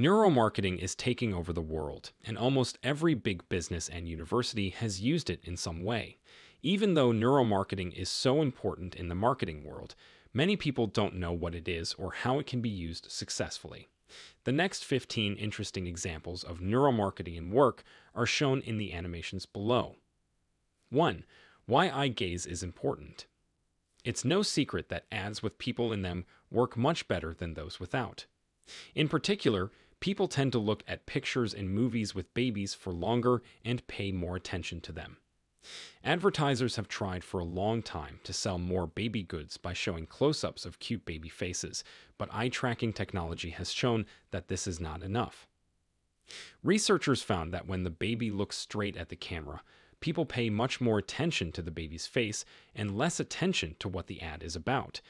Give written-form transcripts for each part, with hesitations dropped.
Neuromarketing is taking over the world, and almost every big business and university has used it in some way. Even though neuromarketing is so important in the marketing world, many people don't know what it is or how it can be used successfully. The next 15 interesting examples of neuromarketing in work are shown in the animations below. 1. Why eye gaze is important. It's no secret that ads with people in them work much better than those without. In particular, people tend to look at pictures in movies with babies for longer and pay more attention to them. Advertisers have tried for a long time to sell more baby goods by showing close-ups of cute baby faces, but eye-tracking technology has shown that this is not enough. Researchers found that when the baby looks straight at the camera, people pay much more attention to the baby's face and less attention to what the ad is about.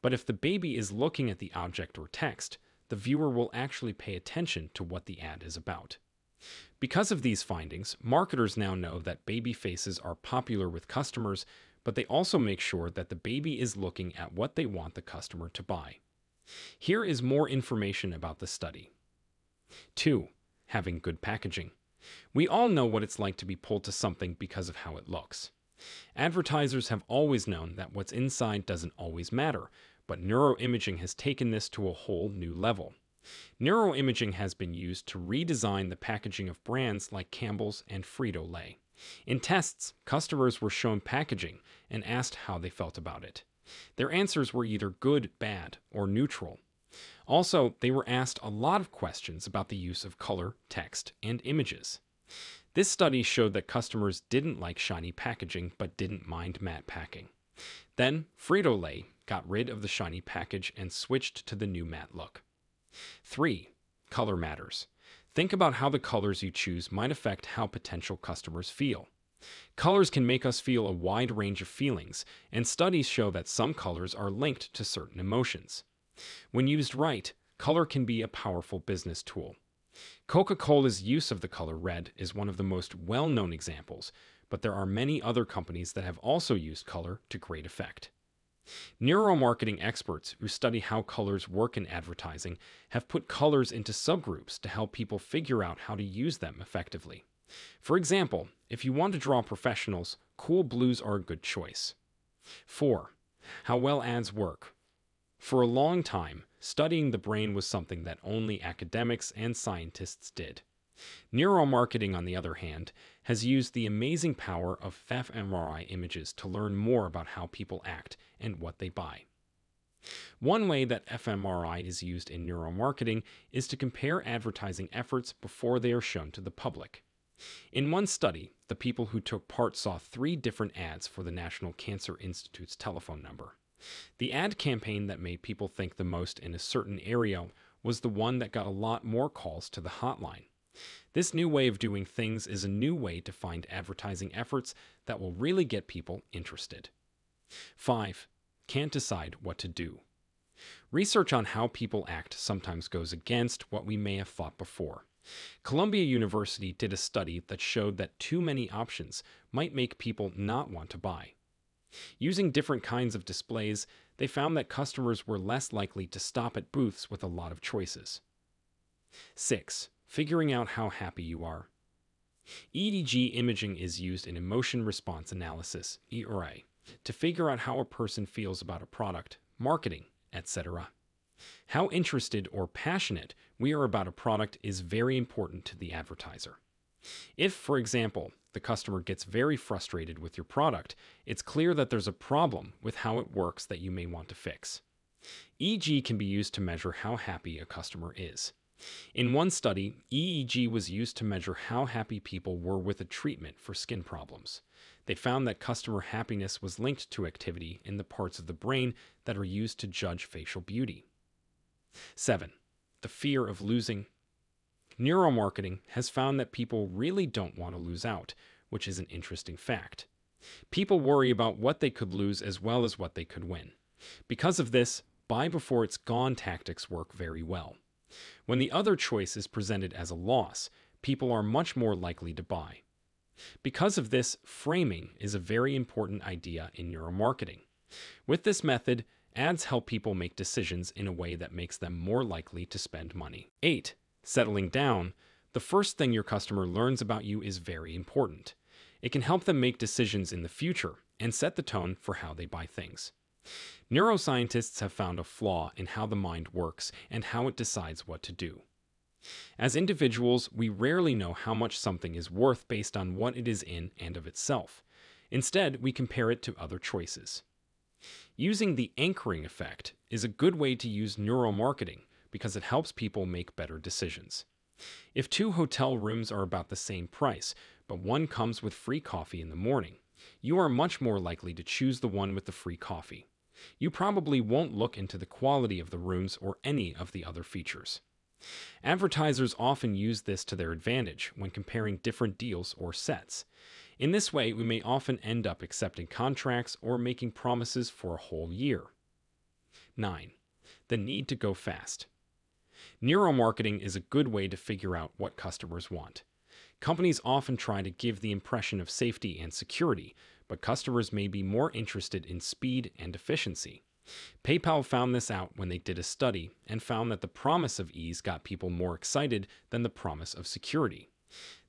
But if the baby is looking at the object or text, the viewer will actually pay attention to what the ad is about. Because of these findings, marketers now know that baby faces are popular with customers, but they also make sure that the baby is looking at what they want the customer to buy. Here is more information about the study. 2. Having good packaging. We all know what it's like to be pulled to something because of how it looks. Advertisers have always known that what's inside doesn't always matter, but neuroimaging has taken this to a whole new level. Neuroimaging has been used to redesign the packaging of brands like Campbell's and Frito-Lay. In tests, customers were shown packaging and asked how they felt about it. Their answers were either good, bad, or neutral. Also, they were asked a lot of questions about the use of color, text, and images. This study showed that customers didn't like shiny packaging but didn't mind matte packing. Then, Frito-Lay got rid of the shiny package and switched to the new matte look. 3. Color matters. Think about how the colors you choose might affect how potential customers feel. Colors can make us feel a wide range of feelings, and studies show that some colors are linked to certain emotions. When used right, color can be a powerful business tool. Coca-Cola's use of the color red is one of the most well-known examples, but there are many other companies that have also used color to great effect. Neuromarketing experts who study how colors work in advertising have put colors into subgroups to help people figure out how to use them effectively. For example, if you want to draw professionals, cool blues are a good choice. 4. How well ads work. For a long time, studying the brain was something that only academics and scientists did. Neuromarketing, on the other hand, has used the amazing power of fMRI images to learn more about how people act and what they buy. One way that fMRI is used in neuromarketing is to compare advertising efforts before they are shown to the public. In one study, the people who took part saw 3 different ads for the National Cancer Institute's telephone number. The ad campaign that made people think the most in a certain area was the one that got a lot more calls to the hotline. This new way of doing things is a new way to find advertising efforts that will really get people interested. 5. Can't decide what to do. Research on how people act sometimes goes against what we may have thought before. Columbia University did a study that showed that too many options might make people not want to buy. Using different kinds of displays, they found that customers were less likely to stop at booths with a lot of choices. 6. Figuring out how happy you are. EEG imaging is used in emotion response analysis, ERA, to figure out how a person feels about a product, marketing, etc. How interested or passionate we are about a product is very important to the advertiser. If, for example, the customer gets very frustrated with your product, it's clear that there's a problem with how it works that you may want to fix. EEG can be used to measure how happy a customer is. In one study, EEG was used to measure how happy people were with a treatment for skin problems. They found that customer happiness was linked to activity in the parts of the brain that are used to judge facial beauty. 7. The fear of losing. Neuromarketing has found that people really don't want to lose out, which is an interesting fact. People worry about what they could lose as well as what they could win. Because of this, buy before it's gone tactics work very well. When the other choice is presented as a loss, people are much more likely to buy. Because of this, framing is a very important idea in neuromarketing. With this method, ads help people make decisions in a way that makes them more likely to spend money. 8. Settling down, the first thing your customer learns about you is very important. It can help them make decisions in the future and set the tone for how they buy things. Neuroscientists have found a flaw in how the mind works and how it decides what to do. As individuals, we rarely know how much something is worth based on what it is in and of itself. Instead, we compare it to other choices. Using the anchoring effect is a good way to use neuromarketing because it helps people make better decisions. If two hotel rooms are about the same price, but one comes with free coffee in the morning, you are much more likely to choose the one with the free coffee. You probably won't look into the quality of the rooms or any of the other features. Advertisers often use this to their advantage when comparing different deals or sets. In this way, we may often end up accepting contracts or making promises for a whole year. 9. The need to go fast. Neuromarketing is a good way to figure out what customers want. Companies often try to give the impression of safety and security, but customers may be more interested in speed and efficiency. PayPal found this out when they did a study and found that the promise of ease got people more excited than the promise of security.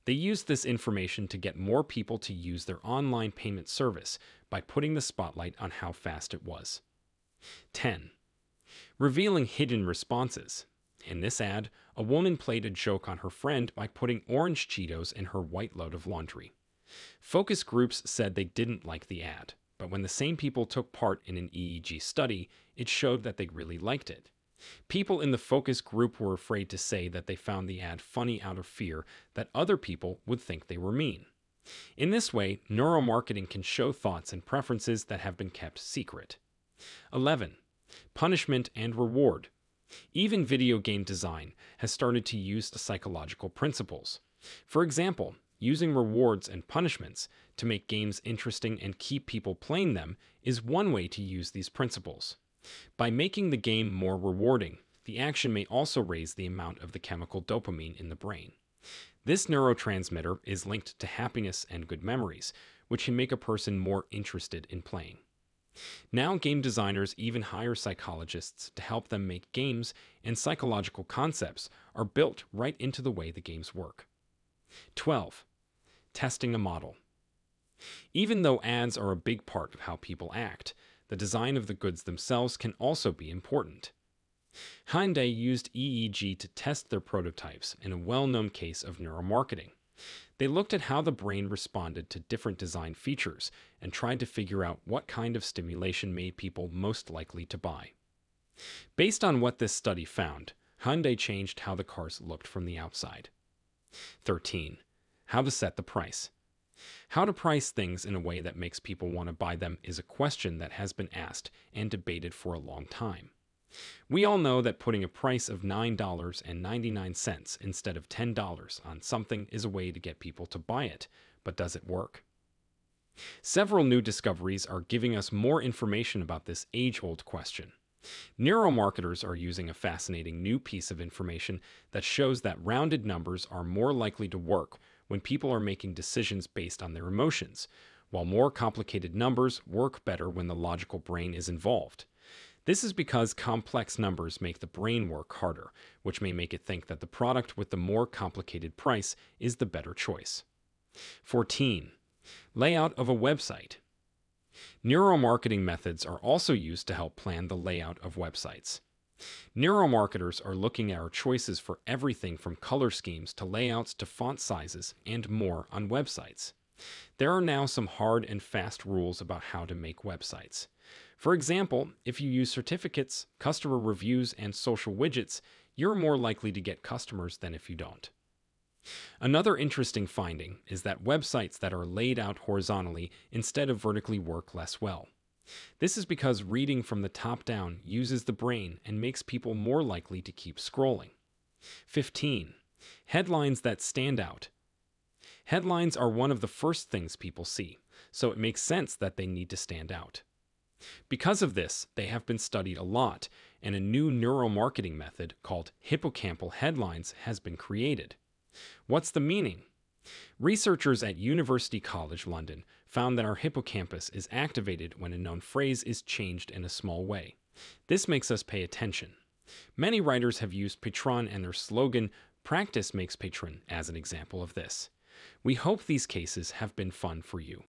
They used this information to get more people to use their online payment service by putting the spotlight on how fast it was. 10. Revealing hidden responses. In this ad, a woman played a joke on her friend by putting orange Cheetos in her white load of laundry. Focus groups said they didn't like the ad, but when the same people took part in an EEG study, it showed that they really liked it. People in the focus group were afraid to say that they found the ad funny out of fear that other people would think they were mean. In this way, neuromarketing can show thoughts and preferences that have been kept secret. 11. Punishment and reward. Even video game design has started to use psychological principles. For example, using rewards and punishments to make games interesting and keep people playing them is one way to use these principles. By making the game more rewarding, the action may also raise the amount of the chemical dopamine in the brain. This neurotransmitter is linked to happiness and good memories, which can make a person more interested in playing. Now game designers even hire psychologists to help them make games, and psychological concepts are built right into the way the games work. 12. Testing a model. Even though ads are a big part of how people act, the design of the goods themselves can also be important. Hyundai used EEG to test their prototypes in a well-known case of neuromarketing. They looked at how the brain responded to different design features and tried to figure out what kind of stimulation made people most likely to buy. Based on what this study found, Hyundai changed how the cars looked from the outside. 13. How to set the price. How to price things in a way that makes people want to buy them is a question that has been asked and debated for a long time. We all know that putting a price of $9.99 instead of $10 on something is a way to get people to buy it, but does it work? Several new discoveries are giving us more information about this age-old question. Neuromarketers are using a fascinating new piece of information that shows that rounded numbers are more likely to work when people are making decisions based on their emotions, while more complicated numbers work better when the logical brain is involved. This is because complex numbers make the brain work harder, which may make it think that the product with the more complicated price is the better choice. 14. Layout of a website. Neuromarketing methods are also used to help plan the layout of websites. Neuromarketers are looking at our choices for everything from color schemes to layouts to font sizes and more on websites. There are now some hard and fast rules about how to make websites. For example, if you use certificates, customer reviews, and social widgets, you're more likely to get customers than if you don't. Another interesting finding is that websites that are laid out horizontally instead of vertically work less well. This is because reading from the top down uses the brain and makes people more likely to keep scrolling. 15. Headlines that stand out. Headlines are one of the first things people see, so it makes sense that they need to stand out. Because of this, they have been studied a lot, and a new neuromarketing method called hippocampal headlines has been created. What's the meaning? Researchers at University College London found that our hippocampus is activated when a known phrase is changed in a small way. This makes us pay attention. Many writers have used Patron and their slogan, Practice makes patron as an example of this. We hope these cases have been fun for you.